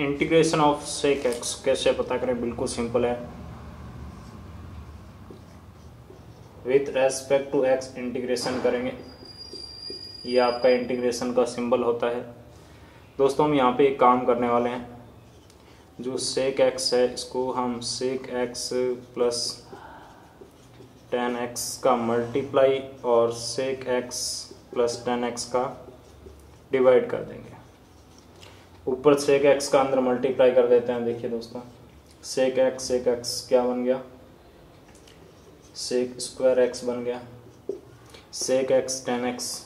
Integration of sec x कैसे पता करें? बिल्कुल सिंपल है, with respect to X integration करेंगे। ये आपका इंटीग्रेशन का सिंबल होता है। दोस्तों हम यहाँ पे एक काम करने वाले हैं, जो सेक एक्स है इसको हम sec X plus tan X का मल्टीप्लाई और sec X plus tan X का डिवाइड कर देंगे। ऊपर सेक एक्स का अंदर मल्टीप्लाई कर देते हैं। देखिए दोस्तों सेक एक्स क्या बन गया, सेक स्क्वायर एक्स बन गया, सेक एक्स टेन एक्स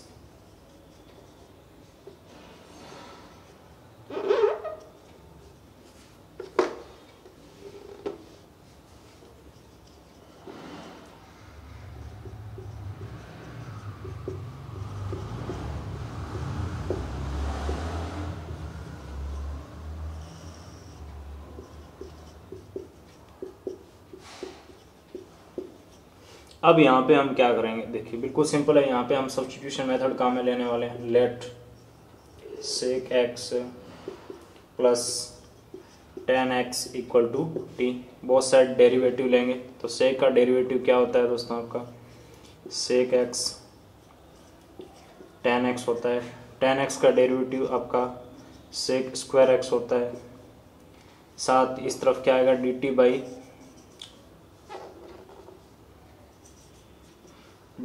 अब यहाँ पे हम क्या करेंगे? देखिए बिल्कुल सिंपल है, यहाँ पे हम सब्स्टिट्यूशन मेथड काम में लेने वाले हैं। Let sec X plus tan X equal to T, बहुत सारे डेरिवेटिव लेंगे। तो सेक का डेरिवेटिव क्या होता है दोस्तों? आपका सेक एक्स टेन एक्स होता है, टेन एक्स का डेरिवेटिव आपका सेक स्क्वायर एक्स होता है, साथ इस तरफ क्या आएगा डी टी बाई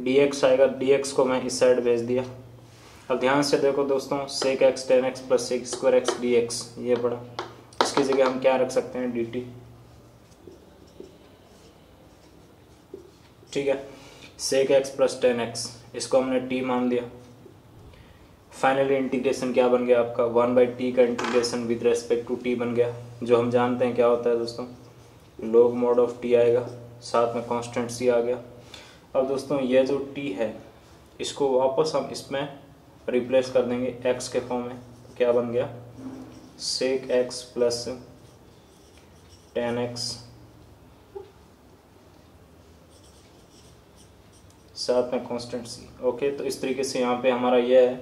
dx आएगा। dx को मैं इस साइड भेज दिया। अब ध्यान से देखो दोस्तों sec X tan X plus sec square X dx ये पड़ा, इसकी जगह हम क्या रख सकते हैं dt। ठीक है, sec X plus tan X इसको हमने t मान दिया। फाइनली इंटीग्रेशन क्या बन गया आपका? 1 बाई टी का integration with respect to t बन गया, जो हम जानते हैं क्या होता है दोस्तों लॉग मोड ऑफ t आएगा, साथ में कॉन्स्टेंट c आ गया। अब दोस्तों ये जो t है इसको वापस हम इसमें रिप्लेस कर देंगे x के फॉर्म में। क्या बन गया? Sec x plus tan X, साथ में कॉन्स्टेंट c। ओके, तो इस तरीके से यहाँ पे हमारा ये है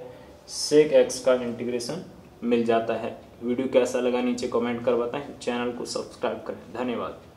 सेक x का इंटीग्रेशन मिल जाता है। वीडियो कैसा लगा नीचे कमेंट कर बताएं, चैनल को सब्सक्राइब करें। धन्यवाद।